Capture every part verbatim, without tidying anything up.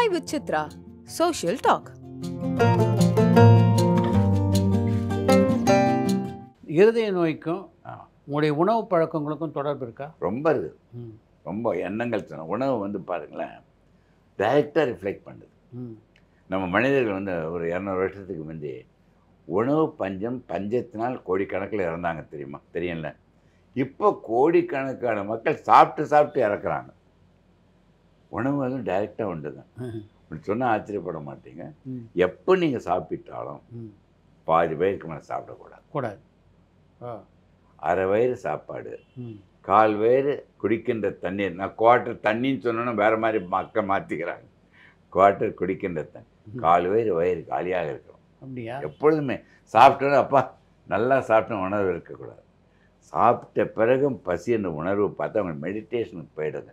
Hi with Chitra, Social Talk. இருதய நோய்க்கும் உங்களுடைய உணவு பழக்கங்களுக்கும் தொடர்பு இருக்கா? ரொம்ப இருக்கு. ரொம்ப எண்ணங்கள் சொன்னால் உணவு வந்து பாருங்களேன் டைரக்டாக ரிஃப்ளெக்ட் பண்ணுது. நம்ம மனிதர்கள் வந்து ஒரு இரநூறு வருஷத்துக்கு முந்தி உணவு பஞ்சம் பஞ்சத்தினால் கோடிக்கணக்கில் இறந்தாங்க தெரியுமா? தெரியல. இப்போ கோடிக்கணக்கான மக்கள் சாப்பிட்டு சாப்பிட்டு இறக்குறாங்க. உணவு வந்து டைரெக்டாக உண்டு தான். இப்படி சொன்னால் ஆச்சரியப்பட மாட்டீங்க. எப்போ நீங்கள் சாப்பிட்டாலும் பாதி வயிறுக்கு மேலே சாப்பிடக்கூடாது கூடாது அரை வயிறு சாப்பாடு, கால் வயிறு குடிக்கின்ற தண்ணீர். நான் குவாட்டர் தண்ணின்னு சொன்னோன்னா வேறு மாதிரி மக்கள் மாற்றிக்கிறாங்க. குவாட்டர் குடிக்கின்ற தண்ணி, கால் வயிறு வயிறு காலியாக இருக்கிறோம். அப்படியா? எப்பொழுதுமே சாப்பிட்டோன்னா அப்பா நல்லா சாப்பிட்டோம் உணர்வு இருக்கக்கூடாது. சாப்பிட்ட பிறகும் பசி என்ற உணர்வு பார்த்து அவங்க மெடிடேஷனுக்கு போயிடுது.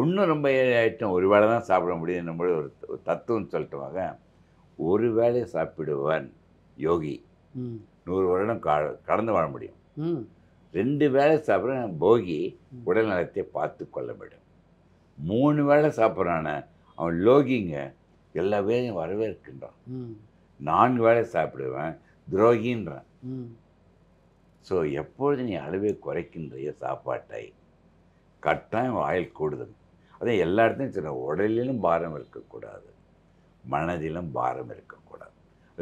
இன்னும் ரொம்ப ஏழை ஐட்டம் ஒரு வேளை தான் சாப்பிட முடியுதுன்னும்போது ஒரு தத்துவம்னு சொல்லிட்டுவாங்க. ஒரு வேளை சாப்பிடுவன் யோகி நூறு வருடம் கா கடந்து வாழ முடியும். ரெண்டு வேளை சாப்பிட்ற போகி உடல் நலத்தை பார்த்து கொள்ள முடியும். மூணு வேளை சாப்பிட்றான அவன் லோகிங்க, எல்லா வேலையும் வரவேற்கின்றான். நான்கு வேளை சாப்பிடுவேன் துரோகின்றான். ஸோ எப்பொழுது நீ அளவை குறைக்கின்ற சாப்பாட்டை கட்டாயம் ஆயில் கூடுதல். அதே எல்லா இடத்தையும் சில உடலிலும் பாரம் இருக்கக்கூடாது, மனதிலும் பாரம் இருக்கக்கூடாது.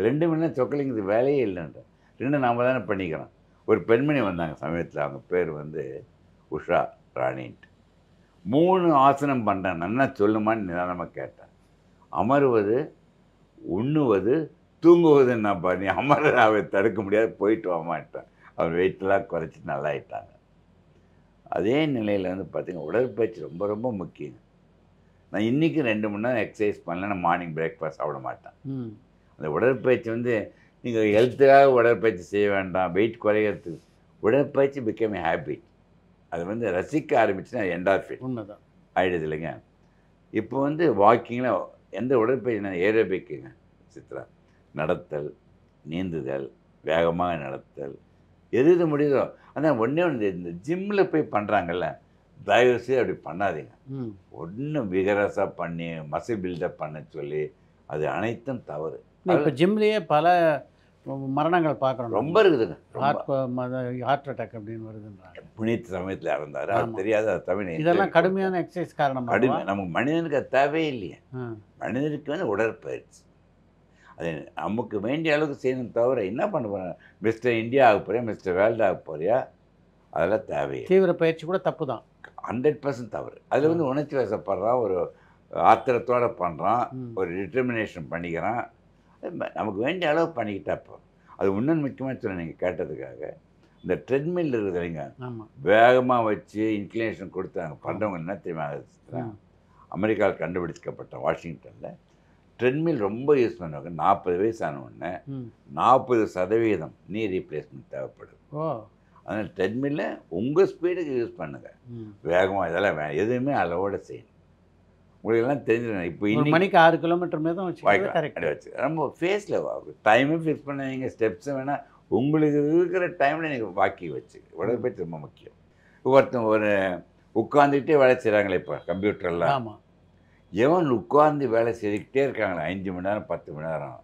ரெண்டு மணி நேரம் சொக்கலிங்கிறது வேலையே இல்லைன்ற ரெண்டு நாம் தானே பண்ணிக்கிறோம். ஒரு பெண்மணி வந்தாங்க சமயத்தில், அவங்க பேர் வந்து உஷா ராணின்ட்டு. மூணு ஆசனம் பண்ணுறேன் நல்லா சொல்லுமான்னு நிதானமாக கேட்டேன். அமருவது, உண்ணுவது, தூங்குவதுன்னு நான் பண்ணி அமர அவை தடுக்க முடியாது போயிட்டு வாமாட்டேன். அவர் வெயிட்டெல்லாம் குறைச்சி நல்லாயிட்டாங்க. அதே நிலையில் வந்து பார்த்திங்கன்னா உடற்பயிற்சி ரொம்ப ரொம்ப முக்கியம். நான் இன்றைக்கி ரெண்டு மணி நேரம் எக்ஸசைஸ் பண்ணலன்னா மார்னிங் பிரேக்ஃபாஸ்ட் சாப்பிட மாட்டேன். அந்த உடற்பயிற்சி வந்து நீங்கள் ஹெல்த்துக்காக உடற்பயிற்சி செய்ய வேண்டாம். வெயிட் குறையிறதுக்கு உடற்பயிற்சி பிகம் ஏ ஹேபிட். அது வந்து ரசிக்க ஆரம்பிச்சுன்னா என்டார்ஃபின் உண்மைதான் ஆகிடுது இல்லைங்க. இப்போ வந்து வாக்கிங்கில் எந்த உடற்பயிற்சி ஏரோபிக்குங்க சித்ரா, நடத்தல், நீந்துதல், வேகமாக நடத்தல், எது இது முடியுதோ. ஆனால் ஒன்றே ஒன்று, இந்த ஜிம்மில் போய் பண்ணுறாங்கல்ல தயவுசெய்து அப்படி பண்ணாதீங்க. ஒன்றும் விகரஸாக பண்ணி மசில் பில்டப் பண்ண சொல்லி அது அனைத்தும் தவறு. இப்போ ஜிம்லேயே பல மரணங்கள் பார்க்குறோம், ரொம்ப இருக்குதுங்க. ஹார்ட் அட்டாக் அப்படின்னு வருதுன்றாங்க. புனித சமயத்தில் இறந்தாரு, அது தெரியாது. அது தமிழ் இதெல்லாம் கடுமையான எக்ஸசைஸ் காரணம். கடுமை நம்ம மனிதனுக்கு அது தேவையே இல்லையே. மனிதனுக்கு வந்து உடற்பயிற்சி அது நமக்கு வேண்டிய அளவுக்கு செய்யணும். தவிர என்ன பண்ண போகிறேன், மிஸ்டர் இந்தியா ஆக போறியா, மிஸ்டர் வேர்ல்டு ஆக போறியா, அதெல்லாம் தேவையில்லை. தீவிர பயிற்சி கூட தப்பு தான், ஹண்ட்ரட் பர்சன்ட் தவறு. அதில் வந்து உணர்ச்சி வசப்படுறான், ஒரு ஆத்திரத்தோடு பண்ணுறான், ஒரு டிட்டர்மினேஷன் பண்ணிக்கிறான். நமக்கு வேண்டிய அளவு பண்ணிக்கிட்டா இப்போ அது இன்னும் முக்கியமாக சொன்னேன் நீங்கள் கேட்டதுக்காக. இந்த ட்ரெட்மில் இருக்குது இல்லைங்க, வேகமாக வச்சு இன்க்ளினேஷன் கொடுத்தாங்க பண்ணுறவங்க. என்ன தெரியுமா, அமெரிக்காவில் கண்டுபிடிச்சிக்கப்பட்ட வாஷிங்டனில் ட்ரெட்மில் ரொம்ப யூஸ் பண்ணுவாங்க. நாற்பது வயசு ஆன உடனே நாற்பது சதவீதம் நீ ரீப்ளேஸ்மெண்ட் தேவைப்படுது. அதனால் ட்ரெட்மில்ல உங்கள் ஸ்பீடுக்கு யூஸ் பண்ணுங்கள், வேகமாக இதெல்லாம் வேணும், எதுவுமே அளவோடு செய்யணும். உங்களுக்கெல்லாம் தெரிஞ்சிருக்கேன். இப்போ இன்னும் மணிக்கு ஆறு கிலோமீட்டர் மேலே தான் வச்சு நம்ம ஃபேஸில் டைமே ஃபிக்ஸ் பண்ணுவீங்க. ஸ்டெப்ஸும் வேணால் உங்களுக்கு இருக்கிற டைமில் நீங்கள் வாக்கி வச்சு உடற்பயிற்சி ரொம்ப முக்கியம். ஒருத்தன் ஒரு உட்காந்துக்கிட்டே வேலை செய்கிறாங்களே இப்போ கம்ப்யூட்டர்லாம். ஆமாம், எவன் உட்கார்ந்து வேலை செய்துக்கிட்டே இருக்காங்களே அஞ்சு மணி நேரம் பத்து மணி நேரம்,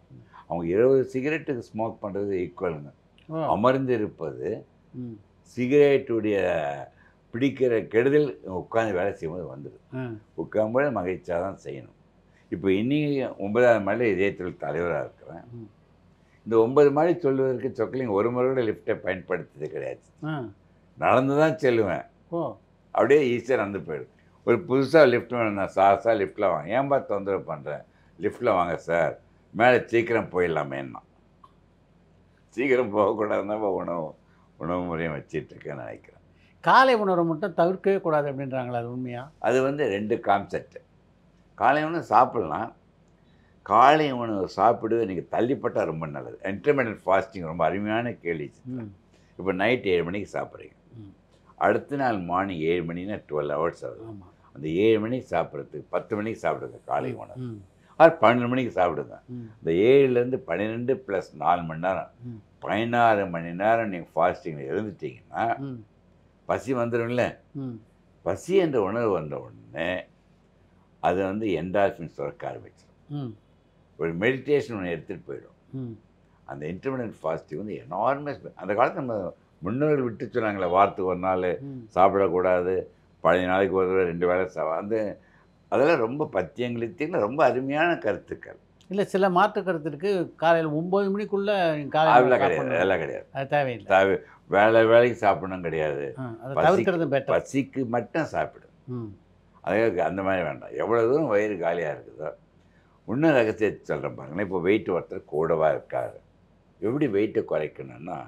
அவங்க இருபது சிகரெட்டுக்கு ஸ்மோக் பண்ணுறது ஈக்குவலுங்க. அமர்ந்து இருப்பது சிகரெட்டுடைய பிடிக்கிற கெடுதல் உட்காந்து வேலை செய்யும்போது வந்துடும். உட்காரும்போது மகிழ்ச்சியாக தான் செய்யணும். இப்போ இன்னைக்கு ஒன்பதாவது மாடில இதே தொழில் தலைவராக இருக்கிறேன். இந்த ஒன்பது மாடி சொல்வதற்கு சொக்கலிங் ஒரு முறை கூட லிஃப்டை பயன்படுத்துறது கிடையாது. நடந்து தான் செல்லுவேன், அப்படியே ஈஸியாக நடந்து போயிடும். ஒரு புதுசாக லிஃப்ட் வேணும்னா சார் சார் லிஃப்ட்டில் வாங்க, ஏன்பா தொந்தரவு பண்ணுறேன் லிஃப்ட்டில் வாங்க சார், மேலே சீக்கிரம் போயிடலாமேன்னா. சீக்கிரம் போகக்கூடாதுன்னா உணவு உணவு முறையும் வச்சிட்ருக்கேன்னு நினைக்கிறேன். காலை உணவு மட்டும் தவிர்க்கவே கூடாது அப்படின்றாங்களா, அது உண்மையாக? அது வந்து ரெண்டு கான்செப்ட். காலை உணவு சாப்பிட்லாம், காலை உணவு சாப்பிடுவது இன்றைக்கி தள்ளிப்பட்டால் ரொம்ப நல்லது. இன்டர்மிட்டன்ட் ஃபாஸ்டிங் ரொம்ப அருமையான கேள்வி. இப்போ நைட் ஏழு மணிக்கு சாப்பிட்றீங்க, அடுத்த நாள் மார்னிங் ஏழு மணினா டுவெல் ஹவர்ஸ் ஆகுது. அந்த ஏழு மணிக்கு சாப்பிட்றதுக்கு பத்து மணிக்கு சாப்பிடுங்க காலை உணவு, ஆறு பன்னெண்டு மணிக்கு சாப்பிடுங்க. இந்த ஏழுலேருந்து பன்னிரெண்டு ப்ளஸ் நாலு மணி நேரம் பதினாறு மணி நேரம் நீங்கள் ஃபாஸ்டிங்கில் இருந்துட்டிங்கன்னா பசி வந்துடும்ல. பசி என்ற உணர்வு வந்த உடனே அது வந்து என்டார்ஃபின் சுரக்க ஆரம்பிச்சிடும். ஒரு மெடிடேஷன் ஒன்று எடுத்துகிட்டு போயிடும். அந்த இன்டர்மிட்டன்ட் ஃபாஸ்டிங் வந்து எனார்மஸ். அந்த காலத்தில் நம்ம முன்னோர்கள் விட்டு சொன்னாங்களே, வாரத்துக்கு ஒரு நாள் சாப்பிடக்கூடாது, பழைய நாளைக்கு ஒரு ரெண்டு வேளை சா வந்து அதெல்லாம் ரொம்ப பத்தியங்களில் ரொம்ப அருமையான கருத்துக்கள். இல்லை, சில மாற்று கருத்து இருக்குது. காலையில் ஒம்பது மணிக்குள்ளே காலையில் கிடையாது, அதெல்லாம் கிடையாது, அது தேவையில்லை. தேவை வேலை வேலைக்கு சாப்பிடணும் கிடையாது, பசிக்கு மட்டும் சாப்பிடும். அதுக்கு அந்த மாதிரி வேண்டாம். எவ்வளோ தூரம் வயிறு காலியாக இருக்குதோ. இன்னும் ரகசிய சொல்கிறேன் பாருங்கன்னா, இப்போ வெயிட் ஒருத்தர் கூடவாக இருக்காரு, எப்படி வெயிட்டை குறைக்கணும்னா,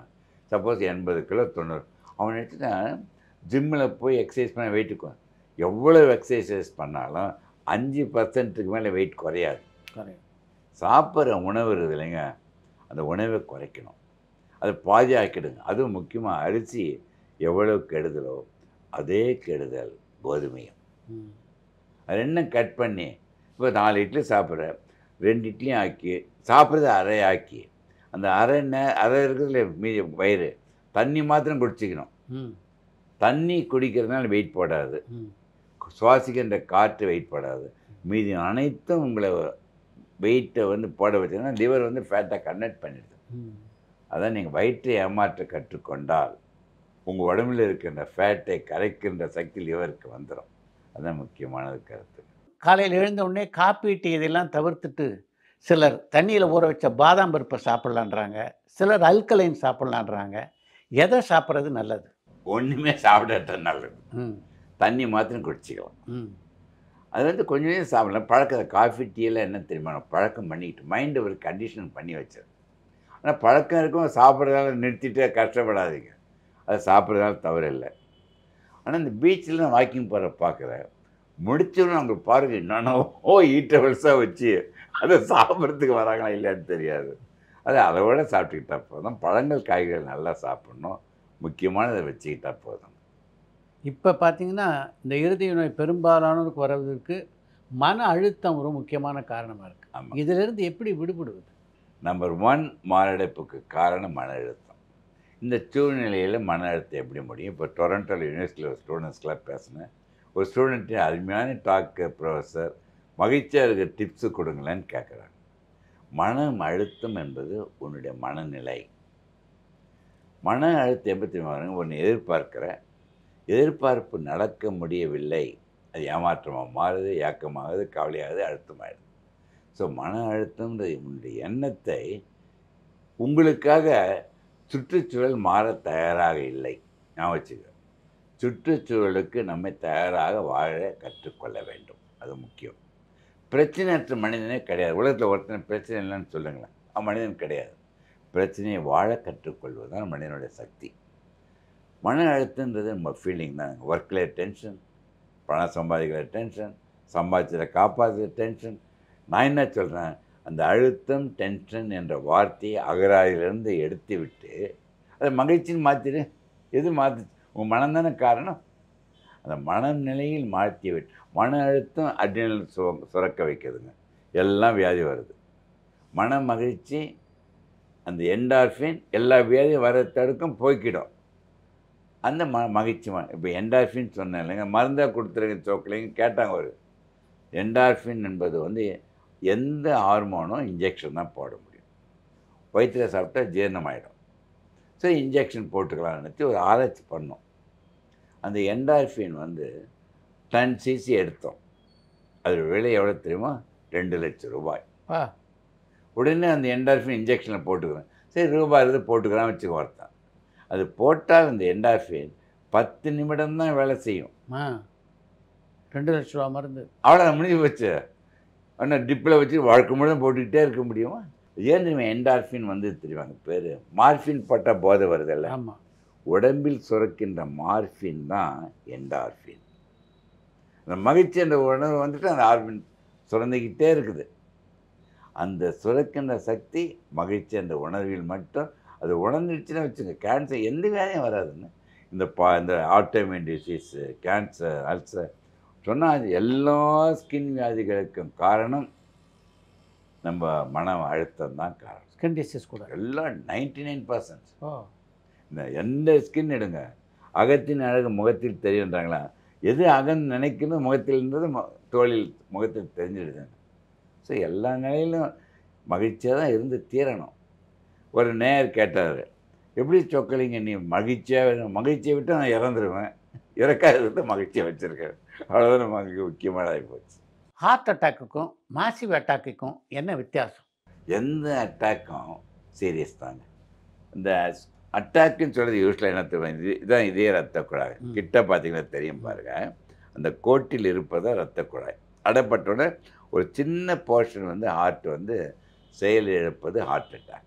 சப்போஸ் எண்பது கிலோ தொண்ணூறு அவன் எடுத்துட்டா ஜிம்மில் போய் எக்ஸசைஸ் பண்ண வெயிட்டுக்கு எவ்வளோ எக்ஸசைஸ் பண்ணாலும் அஞ்சு பர்சன்ட்டுக்கு மேலே வெயிட் குறையாது. சாப்பிட்ற உணவு இருக்குது இல்லைங்க, அந்த உணவை குறைக்கணும், அதை பாதி ஆக்கிடுங்க. அதுவும் முக்கியமாக அரிசி எவ்வளோ கெடுதலோ அதே கெடுதல் கோதுமையும். அது என்ன கட் பண்ணி இப்போ நாலு இட்லி சாப்பிட்ற ரெண்டு இட்லியும் ஆக்கி சாப்பிட்றது அரை ஆக்கி அந்த அரை நே அரை இருக்கிறதுல மீதி வயிறு தண்ணி மாத்திரம் குடிச்சிக்கணும். தண்ணி குடிக்கிறதுனால வெயிட் போடாது, சுவாசிக்கின்ற காற்று வெயிட் போடாது, மீதி அனைத்தும் உங்களை வெயிட்டை வந்து போட வச்சிங்கன்னா லிவர் வந்து ஃபேட்டாக கன்வெர்ட் பண்ணிடுது. அதான் நீங்கள் வயிற்றை ஏமாற்ற கற்றுக்கொண்டால் உங்கள் உடம்புல இருக்கின்ற ஃபேட்டை கரைக்கின்ற சக்தி லிவருக்கு வந்துடும். அதுதான் முக்கியமானது கருத்து. காலையில் எழுந்தவுடனே காப்பி டீ இதெல்லாம் தவிர்த்துட்டு சிலர் தண்ணியில் ஊற வச்ச பாதாம் பருப்பை சாப்பிட்லான்றாங்க, சிலர் அல்கலைன் சாப்பிட்லான்றாங்க. எதை சாப்பிட்றது நல்லது? ஒன்றுமே சாப்பிட்றது நல்லது. தண்ணி மாத்திரம் குடிச்சிக்கலாம். அது வந்து கொஞ்சமே சாப்பிடலாம். பழக்கத்தை காஃபி டீயெல்லாம் என்ன தெரியுமா, பழக்கம் பண்ணிக்கிட்டு மைண்டு ஒரு கண்டிஷன் பண்ணி வச்சது. ஆனால் பழக்கம் இருக்கும், சாப்பிட்றதால நிறுத்திட்டு கஷ்டப்படாதீங்க, அது சாப்பிட்றதால தவறு இல்லை. ஆனால் இந்த பீச்சில் நான் வாக்கிங் போகிற பார்க்குறேன், முடிச்சோன்னு அவங்க பாருங்க என்னென்னவோ ஈட்டபிள்ஸாக வச்சு அதை சாப்பிட்றதுக்கு வராங்களா இல்லையான்னு தெரியாது. அது அதை விட சாப்பிட்டுக்கிட்டா போதும். பழங்கள் காய்கறிகள் நல்லா சாப்பிட்ணும், முக்கியமானதை வச்சுக்கிட்டா போதும். இப்போ பார்த்தீங்கன்னா இந்த இருதய நோய் பெரும்பாலானோருக்கு வர்றதுக்கு மன அழுத்தம் ஒரு முக்கியமான காரணமாக இருக்குது. ஆமாம், இதிலிருந்து எப்படி விடுபடுவது? நம்பர் ஒன், மாரடைப்புக்கு காரணம் மன அழுத்தம். இந்த சூழ்நிலையில் மன அழுத்தம் எப்படி முடியும்? இப்போ டொரண்டோ யூனிவர்சிட்டியில் ஒரு ஸ்டூடெண்ட்ஸ்க்கெலாம் பேசினேன். ஒரு ஸ்டூடெண்ட்டு அருமையான டாக்கு ப்ரொஃபஸர், மகிழ்ச்சியாக இருக்கிற டிப்ஸு கொடுங்களேன்னு கேட்குறாங்க. மனம் அழுத்தம் என்பது உன்னுடைய மனநிலை. மன அழுத்தம் எப்படி தெரியுமா, ஒன்று எதிர்பார்க்கிற எதிர்பார்ப்பு நடக்க முடியவில்லை, அது ஏமாற்றமாக மாறுது, ஏக்கமாகுது, கவலையாகுது, அழுத்தமாகிடுது. ஸோ மன அழுத்தம்ன்ற உன்னுடைய எண்ணத்தை உங்களுக்காக சுற்றுச்சூழல் மாற தயாராக இல்லை. நான் வச்சுக்க, சுற்றுச்சூழலுக்கு நம்மை தயாராக வாழ கற்றுக்கொள்ள வேண்டும், அது முக்கியம். பிரச்சனையற்ற மனிதனே கிடையாது. உலகத்தில் ஒருத்தனை பிரச்சனை இல்லைன்னு சொல்லுங்களேன், அவன் மனிதன் கிடையாது. பிரச்சனையை வாழ கற்றுக்கொள்வது தான் மனிதனுடைய சக்தி. மன அழுத்தன்றது நம்ம ஃபீலிங் தான். ஒர்க்கில் டென்ஷன், பணம் சம்பாதிக்கிற டென்ஷன், சம்பாதிக்கிற காப்பாற்றுற டென்ஷன். நான் என்ன சொல்கிறேன், அந்த அழுத்தம் டென்ஷன் என்ற வார்த்தையை அகராதியிலிருந்து எடுத்து விட்டு அதை மகிழ்ச்சின்னு மாற்றிடு. எது மாற்றி? உங்கள் மனம்தானே காரணம். அந்த மனநிலையில் மாற்றி விட்டு மன அழுத்தம் அட்ரினல் சு சுரக்க வைக்கிறதுங்க, எல்லாம் வியாதி வருது. மன மகிழ்ச்சி அந்த என்டார்ஃபின் எல்லா வியாதியும் வர தடுக்கும், போய்க்கிடும். அந்த ம மகிழ்ச்சி ம இப்போ என்டார்ஃபின் சொன்னேன் இல்லைங்க, மருந்தாக கொடுத்துருங்க சோக்கிலைங்க கேட்டாங்க. ஒரு என்டார்ஃபின் என்பது வந்து எந்த ஹார்மோனும் இன்ஜெக்ஷன் தான் போட முடியும். வயிற்றில் சாப்பிட்டா ஜீரணமாயிடும், ஸோ இன்ஜெக்ஷன் போட்டுக்கலாம்னு நினச்சி ஒரு ஆராய்ச்சி பண்ணோம். அந்த என்டார்ஃபின் வந்து டென் சிசி எடுத்தோம். அது விலை எவ்வளோ தெரியுமா? ரெண்டு லட்சம் ரூபாய். உடனே அந்த என்டார்ஃபின் இன்ஜெக்ஷனில் போட்டுக்கிறேன். சரி, ரூபாய் இருந்து போட்டுக்கிறான் வச்சுக்க வரத்தான். அது போட்டால் அந்த என்டார்ஃபின் பத்து நிமிடம் தான் வேலை செய்யும். ரெண்டு லட்ச ரூபா மருந்து அவ்வளோ முடிஞ்சு போச்சு. ஆனால் டிப்பில் வச்சு வாழ்க்கை முழுவதும் போட்டுக்கிட்டே இருக்க முடியுமா? ஏன் தெரியுமா என்டார்ஃபின் வந்து தெரியுவாங்க பேர், மார்ஃபின் பட்டா போதை வருதில்ல. ஆமாம், உடம்பில் சுரக்கின்ற மார்ஃபின் தான் என்டார்ஃபின். அந்த மகிழ்ச்சி என்ற உணவு வந்துட்டு அந்த ஆர்பின் சுரந்துக்கிட்டே இருக்குது. அந்த சுரக்கின்ற சக்தி மகிழ்ச்சி அந்த உணர்வில் மட்டும் அது உணர்ந்துடுச்சுன்னா வச்சுங்க கேன்சர் எந்த வேலையும் வராதுன்னு. இந்த பா இந்த ஆட்டோமியூன் டிசீஸ், கேன்சர், அல்சர் சொன்னால் அது எல்லா ஸ்கின் வியாதிகளுக்கும் காரணம் நம்ம மன அழுத்தம் தான் காரணம். ஸ்கின் டிசீஸ் கூட எல்லாம் நைன்டி நைன் பர்சன்ட் இந்த எந்த ஸ்கின் எடுங்க, அகத்தின் அழகு முகத்தில் தெரியுன்றாங்களா, எது அகன் நினைக்கணும் முகத்திலிருந்தது தோளில் முகத்தில் தெரிஞ்சிடுதுங்க. ஸோ எல்லா நிலையிலும் மகிழ்ச்சியாக தான் இருந்து தீரணும். ஒரு நேயர் கேட்டார், எப்படி சொக்கலிங்க நீ மகிழ்ச்சியாக, மகிழ்ச்சியை விட்டு நான் இறந்துருவேன், இறக்காத விட்டு மகிழ்ச்சியை வச்சுருக்கேன், அவ்வளோதான் நமக்கு முக்கியமான போச்சு. ஹார்ட் அட்டாக்குக்கும் மாசிவ் அட்டாக்குக்கும் என்ன வித்தியாசம்? எந்த அட்டாக்கும் சீரியஸ் தாங்க. இந்த அட்டாக்குன்னு சொல்கிறது யூஸ்வலாக என்ன தெரியும், இது இதுதான் இதே ரத்த குழாய். கிட்ட பார்த்தீங்கன்னா தெரியும் பாருங்கள், அந்த கோட்டில் இருப்பதான் ரத்த குழாய். அடைப்பட்டோட ஒரு சின்ன போர்ஷன் வந்து ஹார்ட் வந்து செயல் இழப்பது ஹார்ட் அட்டாக்.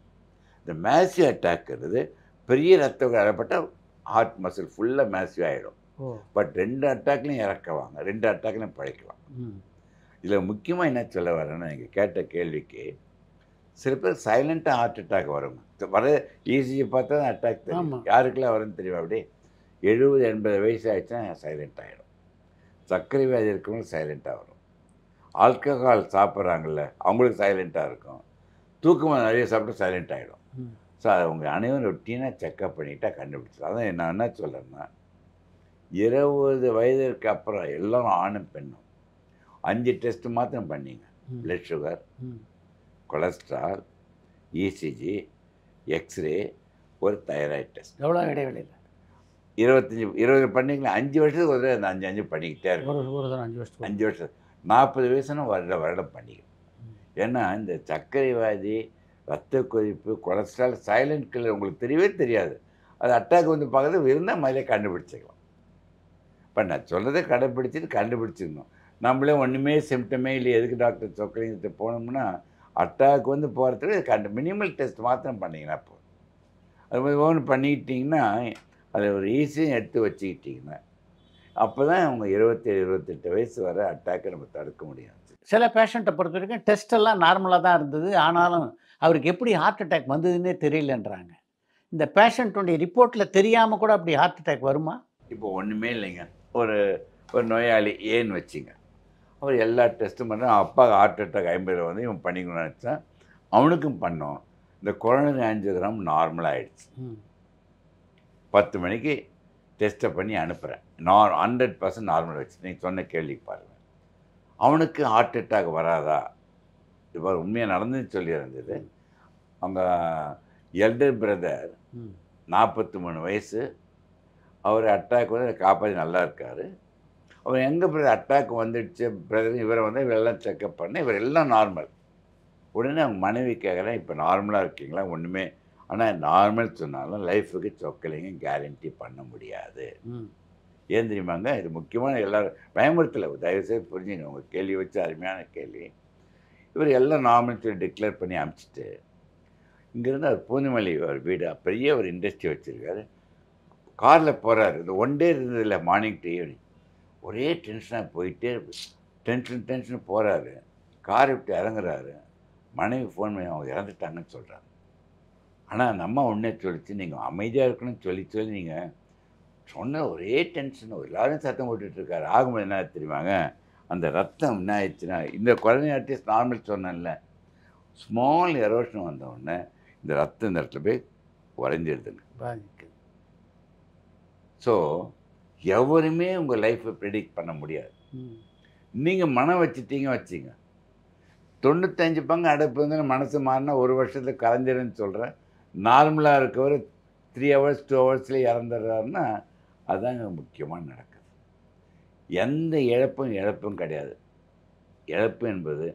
இந்த மேசிவ் அட்டாக்ங்கிறது பெரிய ரத்த குழாய் அடைப்பட்ட ஹார்ட் மசில் ஃபுல்லாக மேசிவ் ஆகிடும். பட் ரெண்டு அட்டாக்லையும் இறக்குவாங்க, ரெண்டு அட்டாக்லையும் பழைக்கலாம். இதில் முக்கியமாக என்ன சொல்ல வரேன்னா, நீங்கள் கேட்ட கேள்விக்கு சில பேர் சைலண்ட்டாக ஹார்ட் அட்டாக் வருங்க, வர ஈஸியை பார்த்தா தான் அட்டாக் தெரியும். யாருக்கெல்லாம் வரும்னு தெரியும், அப்படி எழுபது எண்பது வயசு ஆகிடுச்சுன்னா சைலண்ட் ஆகிடும். சர்க்கரை வியாதி இருக்கவங்களும் சைலண்ட்டாக வரும். ஆல்கஹால் சாப்பிட்றாங்கள்ல அவங்களுக்கு சைலண்ட்டாக இருக்கும். தூக்கமாக நிறைய சாப்பிட்டு சைலண்ட் ஆகிடும். ஸோ அதை அவங்க அனைவரும் ரொட்டீனாக செக்அப் பண்ணிட்டா கண்டுபிடிச்சலாம். அதான் நான் என்ன சொல்கிறேன்னா, இருபது வயதுக்கு அப்புறம் எல்லோரும் ஆணும் பெண்ணும் அஞ்சு டெஸ்ட்டு மாத்திரம் பண்ணிங்க. Blood sugar, cholesterol, ECG, x ray, ஒரு தைராய்டு டெஸ்ட். எவ்வளோ இடைவெளியில் இருபத்தஞ்சி இருபது பண்ணிங்கன்னா அஞ்சு வருஷத்துக்கு ஒரு அந்த அஞ்சு அஞ்சு பண்ணிக்கிட்டே இருக்கும். அஞ்சு வருஷம் அஞ்சு வருஷம் நாற்பது வயசுனா வருட வருடம் பண்ணிக்கணும். ஏன்னா இந்த சர்க்கரை வியாதி, ரத்த கொதிப்பு, கொலஸ்ட்ரால் சைலண்ட் கில்லர் உங்களுக்கு தெரியவே தெரியாது. அது அட்டாக் வந்து பார்க்குறது இருந்தால் மாதிரியே கண்டுபிடிச்சிக்கலாம். இப்போ நான் சொல்கிறத கடைப்பிடிச்சிட்டு கண்டுபிடிச்சிடணும். நம்மளே ஒன்றுமே சிம்டமே இல்லை, எதுக்கு டாக்டர் சொக்கலிங்கத்தை போனோம்னா அட்டாக் வந்து போகிறதுக்கு கண்டு மினிமல் டெஸ்ட் மாத்திரம் பண்ணிங்கன்னா போதும். அது மாதிரி ஒன்று பண்ணிக்கிட்டிங்கன்னா, அதை ஒரு ஈஸியாக எடுத்து வச்சுக்கிட்டிங்கன்னா அப்போ தான் அவங்க இருபத்தேழு இருபத்தெட்டு வயசு வர அட்டாக்கை நம்ம தடுக்க முடியாது. சில பேஷண்ட்டை பொறுத்த வரைக்கும் டெஸ்ட்டெல்லாம் நார்மலாக தான் இருந்தது, ஆனாலும் அவருக்கு எப்படி ஹார்ட் அட்டாக் வந்ததுன்னே தெரியலன்றாங்க. இந்த பேஷண்ட்டுடைய ரிப்போர்ட்டில் தெரியாமல் கூட அப்படி ஹார்ட் அட்டாக் வருமா? இப்போ ஒன்றுமே இல்லைங்க, ஒரு ஒரு நோயாளி ஏன்னு வச்சுங்க, அவர் எல்லா டெஸ்ட்டும் பண்ணால் அப்பா ஹார்ட் அட்டாக் ஐம்பதில் வந்து இவன் பண்ணிக்கணும்னு நினச்சா அவனுக்கும் பண்ணோம். இந்த கொரோனா ஆஞ்சியோகிராம் நார்மலாகிடுச்சு. பத்து மணிக்கு டெஸ்ட்டை பண்ணி அனுப்புகிறேன், நான் ஹண்ட்ரட் பர்சன்ட் நார்மல் வச்சு நீங்கள் சொன்ன கேள்வி பாருங்கள், அவனுக்கு ஹார்ட் அட்டாக் வராதா? இப்போ உண்மையாக நடந்துன்னு சொல்லி இருந்தது. அவங்க எல்டர் பிரதர் நாற்பத்தி மூணு வயசு, அவர் அட்டாக் வந்து காப்பாற்றி நல்லா இருக்கார். அவர் எங்கள் பிரதர் அட்டாக் வந்துடுச்சு பிரதர், இவரை வந்து இவரெல்லாம் செக்அப் பண்ண இவர் எல்லாம் நார்மல். உடனே அவங்க மனைவி கேட்குறேன், இப்போ நார்மலாக இருக்கீங்களா? ஒன்றுமே. ஆனால் நார்மல் சொன்னாலும் லைஃபுக்கு சொக்கலிங்க கேரண்டி பண்ண முடியாது. ஏன் தெரியுமாங்க, இது முக்கியமான எல்லோரும் பயமுறுத்தலை, தயவுசெய்து புரிஞ்சுங்க. உங்கள் கேள்வி வச்சு அருமையான கேள்வி. இவர் எல்லாம் நார்மல் சொல்லி டிக்ளேர் பண்ணி அனுப்பிச்சிட்டு இங்கேருந்து அவர் பூந்தமல்லி ஒரு வீடு பெரிய ஒரு இண்டஸ்ட்ரி வச்சுருக்காரு. காரில் போகிறாரு. இந்த ஒன் டே இருந்ததில்லை, மார்னிங் டு ஈவினிங் ஒரே டென்ஷனாக போயிட்டே டென்ஷன் டென்ஷன் போகிறாரு. காரை விட்டு இறங்குறாரு. மனைவி ஃபோன் பண்ணி அவங்க இறந்துட்டாங்கன்னு சொல்கிறாங்க. ஆனால் அந்த அம்மா ஒன்றே சொல்லிச்சு, நீங்கள் அமைதியாக இருக்கணும்னு சொல்லி சொல்லி நீங்கள் சொன்ன ஒரே டென்ஷன், எல்லோரும் சத்தம் போட்டுட்ருக்காரு. ஆகும்போது என்ன தெரியுமாங்க, அந்த ரத்தம் என்ன ஆயிடுச்சுன்னா, இந்த கொரோனா ஆர்டிஸ்ட் நார்மல் சொன்னேன்ல, ஸ்மால் எரோஷன் வந்தவுடனே இந்த ரத்தம் இந்த இடத்துல போய் உறைஞ்சிடுதுங்க. ஸோ எவருமே உங்கள் லைஃப்பை ப்ரெடிக்ட் பண்ண முடியாது. நீங்கள் மனம் வச்சுட்டீங்க வச்சிங்க தொண்ணூத்தஞ்சு பங்கு அடைப்புங்க. மனசு மாறினா ஒரு வருஷத்துக்கு கலைஞ்சிடுன்னு சொல்கிறேன். நார்மலாக இருக்கவர் த்ரீ ஹவர்ஸ் டூ ஹவர்ஸ்லேயே இறந்துடுறாருன்னா அதுதாங்க முக்கியமாக நடக்குது. எந்த இழப்பும் இழப்பும் கிடையாது. இழப்பு என்பது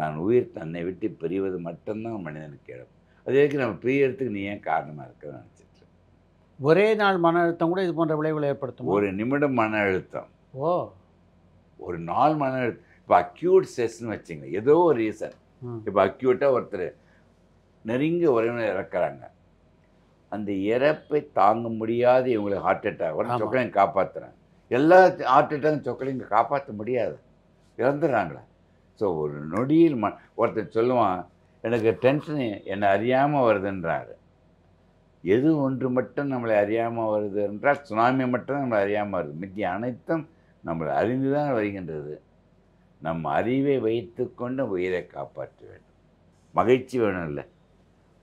தான் உயிர் தன்னை விட்டு பிரிவது மட்டும்தான் மனிதனுக்கு இழப்பு. அது வரைக்கும் நம்ம பிரியறதுக்கு நீ ஏன் காரணமாக இருக்குன்னு நினச்சிட்டு இருக்கேன். ஒரே நாள் மன அழுத்தம் கூட இது போன்ற விளைவுகளை ஏற்படுத்தும். ஒரு நிமிடம் மன அழுத்தம், ஓ ஒரு நாள் மன அழுத்தம். இப்போ அக்யூட் ஸ்ட்ரெஸ்ன்னு வச்சுங்க, ஏதோ ஒரு ரீசன். இப்போ அக்யூட்டாக ஒருத்தர் நெருங்கி உறவினர் இறக்குறாங்க, அந்த இறப்பை தாங்க முடியாது இவங்களுக்கு ஹார்ட் அட்டாக் வர சொக்கலையும் காப்பாற்றுறாங்க. எல்லா ஹார்ட் அட்டாக் சொக்கலையும் காப்பாற்ற முடியாது, இறந்துடுறாங்களா? ஸோ ஒரு நொடியில் ம ஒருத்தர் சொல்லுவான், எனக்கு டென்ஷன் என்னை அறியாமல் வருதுன்றாரு. எது ஒன்று மட்டும் நம்மளை அறியாமல் வருது என்றால் சுனாமி மட்டும் நம்மளை அறியாமல் வருது, மித்தி அனைத்தும் நம்மளை அறிந்து தான் வருகின்றது. நம் அறிவை வைத்து கொண்டு உயிரை காப்பாற்ற வேண்டும். மகிழ்ச்சி வேணும் இல்லை,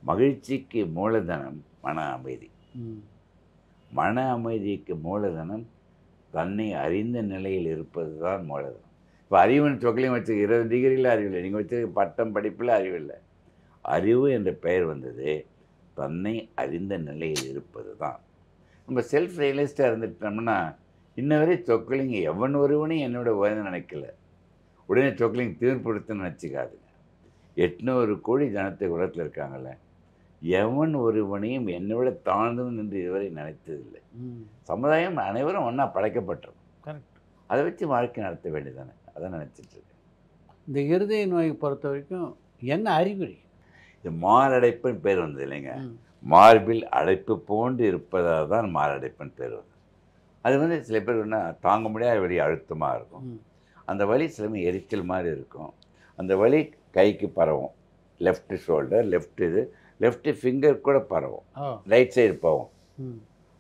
மகிழ்ச்சிக்கு மூலதனம் மன அமைதி, மன அமைதிக்கு மூலதனம் தன்னை அறிந்த நிலையில் இருப்பது தான் மூலதனம். இப்போ அறிவுன்னு சொக்கலையும் வச்சு இருபது டிகிரியில் அறிவில்லை, நீங்கள் வச்சுருக்க பட்டம் படிப்பில் அறிவில்லை. அறிவு என்ற பெயர் வந்தது தன்னை அறிந்த நிலையில் இருப்பது தான். நம்ம செல்ஃப் ரியலைஸ்டாக இருந்துட்டோம்னா இன்ன வரை சொக்கலிங்க எவன் ஒருவனையும் என்னோட உயர்ந்து நினைக்கல, உடனே சொக்கலிங்க தீர்ப்படுத்துன்னு நினச்சிக்காதுங்க. எட்நூறு கோடி ஜனத்தை உலகத்தில் இருக்காங்கள்ல, எவன் ஒருவனையும் என்னோட தாழ்ந்தும் என்று இதுவரை நினைத்ததில்லை. சமுதாயம் அனைவரும் ஒன்றா படைக்கப்பட்டிருக்கும், கரெக்ட், அதை வச்சு வாழ்க்கை நடத்த வேண்டியதானே, அதை நினச்சிட்ருக்கேன். இந்த இருதய நோயை பொறுத்த வரைக்கும் என்ன அறிகுறி? இது மாரடைப்புன்னு பேர் வந்தது இல்லைங்க, மார்பில் அடைப்பு போன்று இருப்பதால் தான் மாரடைப்புன்னு பேர் வந்தது. அது வந்து சில பேர் ஒன்றா தாங்க முடியாத வலி அழுத்தமாக இருக்கும், அந்த வலி சிலமே எரிச்சல் மாதிரி இருக்கும், அந்த வலி கைக்கு பரவும், லெஃப்ட் ஷோல்டர் லெஃப்ட் இது லெஃப்ட் ஃபிங்கர் கூட பரவும், ரைட் சைடு போவோம்,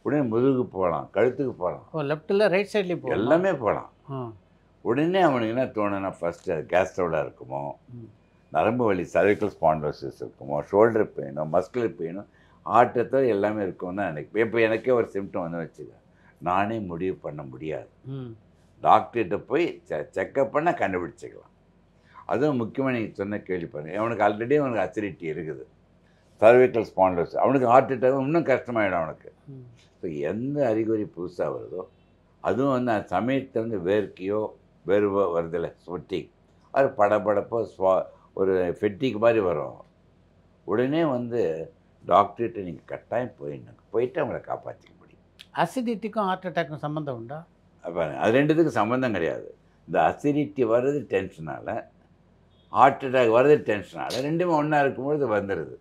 உடனே முதுகு போகலாம், கழுத்துக்கு போகலாம், லெஃப்டில் ரைட் சைட்லேயும் போகலாம், எல்லாமே போகலாம். உடனே அவனுக்கு என்ன தோணுன்னா ஃபஸ்ட்டு அது கேஸ்ட்ரோலாக இருக்குமோ, நரம்பு வலி சர்விக்கல் ஸ்பான்லோசிஸ் இருக்குமோ, ஷோல்டர் பெயினோ, மஸ்குலர் பெயினோ, ஆட்டத்தோ எல்லாமே இருக்கும்னு தான் எனக்கு. இப்போ எனக்கே ஒரு சிம்டம் வந்து வச்சுக்க நானே முடிவு பண்ண முடியாது, டாக்டர்கிட்ட போய் செ செக்கப் பண்ணால் கண்டுபிடிச்சிக்கலாம். அதுவும் முக்கியமாக நீங்கள் சொன்ன கேள்வி பாருங்கள், அவனுக்கு ஆல்ரெடி அவனுக்கு அசிடிட்டி இருக்குது, சர்விக்கல் ஸ்பான்லோசிஸ், அவனுக்கு ஹார்ட் அட்டாக் இன்னும் கஷ்டமாயிடும் அவனுக்கு. ஸோ எந்த அறிகுறி புதுசாக வருதோ, அதுவும் வந்து அந்த சமயத்தில் வந்து வேர்க்கையோ வேர்வோ வருதில்லை, ஸ்வெட்டிங், அது படப்படப்போ ஸ்வா ஒரு ஃபெட்டிக் மாதிரி வரும், உடனே வந்து டாக்டர்கிட்ட நீங்கள் கட்டாயம் போயிடணும், போயிட்டு அவங்கள காப்பாற்றிக்க முடியும். அசிடிட்டிக்கும் ஹார்ட் அட்டாக்கும் சம்மந்தம் உண்டா? அப்போ அது ரெண்டுத்துக்கும் சம்மந்தம் கிடையாது. இந்த அசிடிட்டி வர்றது டென்ஷனால், ஹார்ட் அட்டாக் வர்றது டென்ஷனால், ரெண்டுமே ஒன்றா இருக்கும்பொழுது வந்துடுது.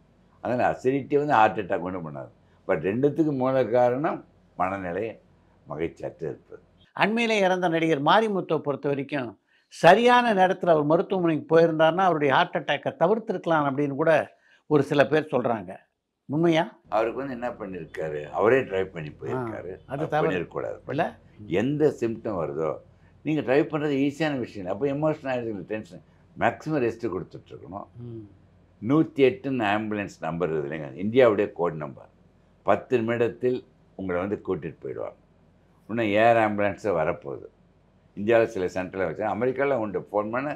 அதனால் அசிடிட்டி வந்து ஹார்ட் அட்டாக் ஒன்றும் பண்ணாது. பட் ரெண்டுத்துக்கு மூல காரணம் மனநிலை மகிழ்ச்சியற்று இருப்பது. அண்மையிலே இறந்த நடிகர் மாரிமுத்துவை பொறுத்த வரைக்கும் சரியான நேரத்தில் அவர் மருத்துவமனைக்கு போயிருந்தார்னா அவருடைய ஹார்ட் அட்டாக்கை தவிர்த்துருக்கலாம் அப்படின்னு கூட ஒரு சில பேர் சொல்கிறாங்க. உண்மையா? அவருக்கு வந்து என்ன பண்ணியிருக்காரு, அவரே ட்ரைவ் பண்ணி போயிருக்காரு, அது தவிர்க்கக்கூடாது. பல எந்த சிம்டம் வருதோ நீங்கள் ட்ரைவ் பண்ணுறது ஈஸியான விஷயம் இல்லை. அப்போ எமோஷனல் ஆகிடுது, டென்ஷன், மேக்ஸிமம் ரெஸ்ட்டு கொடுத்துட்ருக்கணும். நூற்றி எட்டுன்னு ஆம்புலன்ஸ் நம்பர் இருக்குது இல்லைங்க, இந்தியாவுடைய கோட் நம்பர், பத்து நிமிடத்தில் உங்களை வந்து கூட்டிகிட்டு போயிடுவாங்க. இன்னும் ஏர் ஆம்புலன்ஸை வரப்போகுது இந்தியாவில், சில சென்டரில் வச்சு அமெரிக்காவில் உண்டு, ஃபோன் பண்ண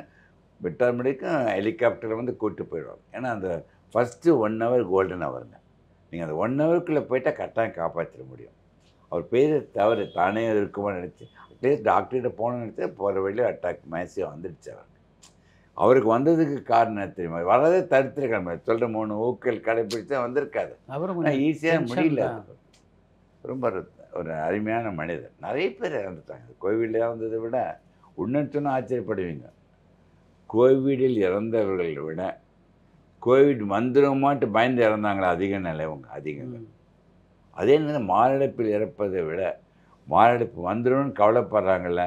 விட்டாமிடிக்கும் ஹெலிகாப்டரில் வந்து கூப்பிட்டு போயிடுவாங்க. ஏன்னா அந்த ஃபஸ்ட்டு ஒன் ஹவர் கோல்டன் ஹவருங்க, நீங்கள் அந்த ஒன் ஹவருக்குள்ளே போயிட்டால் கரெக்டாக காப்பாற்றிட முடியும். அவர் பேர் தவறு, தானே இருக்குமான்னு நினச்சி அட்லீஸ்ட் டாக்டர்கிட்ட போகணும்னு நினச்சா போகிற வழியில் அட்டாக் மேசியாக வந்துடுச்சு. அவருக்கு அவருக்கு வந்ததுக்கு காரணம் தெரியுமா, வரதே தடுத்துருக்காங்க, சொல்கிற மூணு ஊக்கள் கடைப்பிடிச்சா வந்திருக்காது. அவரும் ஈஸியாக முடியல. ரொம்ப ஒரு அருமையான மனிதர், நிறைய பேர் இறந்துட்டாங்க கோவிடில். இறந்ததை விட இன்னொன்று சொன்னால் ஆச்சரியப்படுவீங்க, கோவிடில் இறந்தவர்களை விட கோவிட் வந்துடுமாட்டு பயந்து இறந்தாங்களா அதிக நிலவங்க அதிகங்க. அதே நேரம் மாரடைப்பில் இறப்பதை விட மாரடைப்பு வந்துடும்னு கவலைப்படுறாங்கள்ல,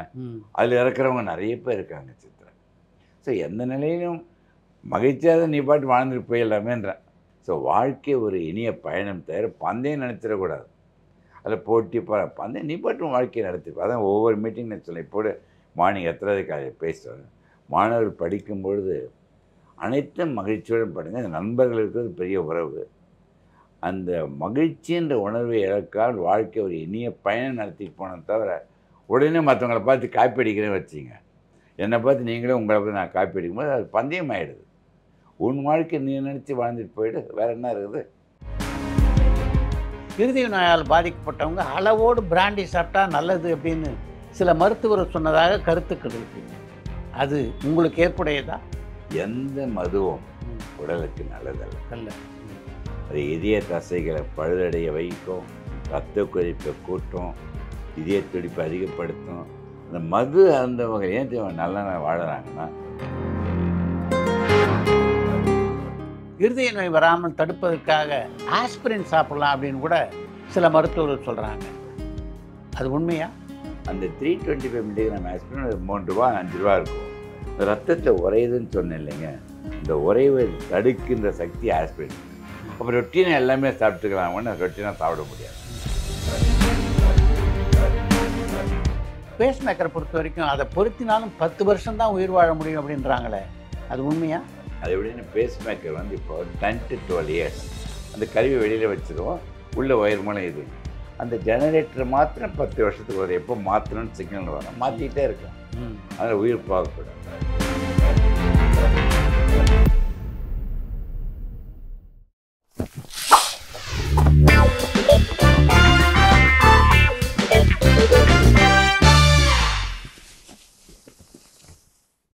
அதில் இறக்குறவங்க நிறைய பேர் இருக்காங்க சித்ரா. ஸோ எந்த நிலையிலும் மகிழ்ச்சியாக தான் நீ பாட்டு வாழ்ந்துட்டு போயிடலாமேன்றான். ஸோ வாழ்க்கை ஒரு இனிய பயணம் தவிர பந்தயம் நினைச்சிடக்கூடாது, அதில் போட்டி போகிறப்ப அந்த நிபட்டும் வாழ்க்கையை நடத்திப்பா. அதான் ஒவ்வொரு மீட்டிங் நான் சொல்ல இப்போது மார்னிங் எத்தனாவது காலையை பேசுகிறேன், மாணவர் படிக்கும்பொழுது அனைத்தும் மகிழ்ச்சியோடு படிங்க. அந்த நண்பர்கள் இருக்கிறது பெரிய உறவு, அந்த மகிழ்ச்சின்ற உணர்வை இழக்கால் வாழ்க்கை ஒரு இனிய பயணம் நடத்திட்டு போனது தவிர உடனே மற்றவங்களை பார்த்து காப்பி அடிக்கிறேன்னு வச்சிங்க, என்னை பார்த்து நீங்களே உங்களை பார்த்து நான் காப்பி அடிக்கும்போது அது பந்தயம் ஆகிடுது. உன் வாழ்க்கை நீ நினச்சி வாழ்ந்துட்டு போயிட்டு வேறு என்ன இருக்குது. இருதய நோயால் பாதிக்கப்பட்டவங்க அளவோடு பிராண்டி சாப்பிட்டா நல்லது அப்படின்னு சில மருத்துவர் சொன்னதாக கருத்துக்கள் இருக்குது, அது உங்களுக்கு ஏற்புடையதா? எந்த மதுவும் உடலுக்கு நல்லதல்ல அல்ல, அது இதய தசைகளை பழுதடைய வைக்கும், ரத்த கொதிப்பை கூட்டும், இதய துடிப்பை அதிகப்படுத்தும். அந்த மது அருந்தவங்க ஏன் தேவன் நல்லா வாழறாங்கன்னா இருதய நோய் வராமல் தடுப்பதற்காக ஆஸ்பிரின் சாப்பிடலாம் அப்படின்னு கூட சில மருத்துவர்கள் சொல்கிறாங்க, அது உண்மையா? அந்த three twenty five milligram aspirin மூன்று ரூபா அஞ்சு ரூபா இருக்கும். ரத்தத்தில் உறையுதுன்னு சொன்னேன் இல்லைங்க, இந்த உறைவை தடுக்கின்ற சக்தி ஆஸ்பிரின். அப்போ ரொட்டீனை எல்லாமே சாப்பிட்டுக்கலாமன்னு ரொட்டீனாக சாப்பிட முடியாது. பேஸ் மேக்கரை பொறுத்த வரைக்கும் அதை பொருத்தினாலும் பத்து வருஷம் தான் உயிர் வாழ முடியும் அப்படின்றாங்களே, அது உண்மையா? அது எப்படின்னு பேஸ் மேக்கர் வந்து இப்போ டென் டு டுவெல் இயர்ஸ் அந்த கருவி வெளியில் வச்சுருவோம், உள்ள ஒயர் மூலம் இது அந்த ஜெனரேட்டர் மாத்திரம் பத்து வருஷத்துக்கு வரும், எப்போ மாற்றணும்னு சிக்னல் வரும், மாற்றிக்கிட்டே இருக்கும், அதில் உயிர் பார்க்கக்கூடாது.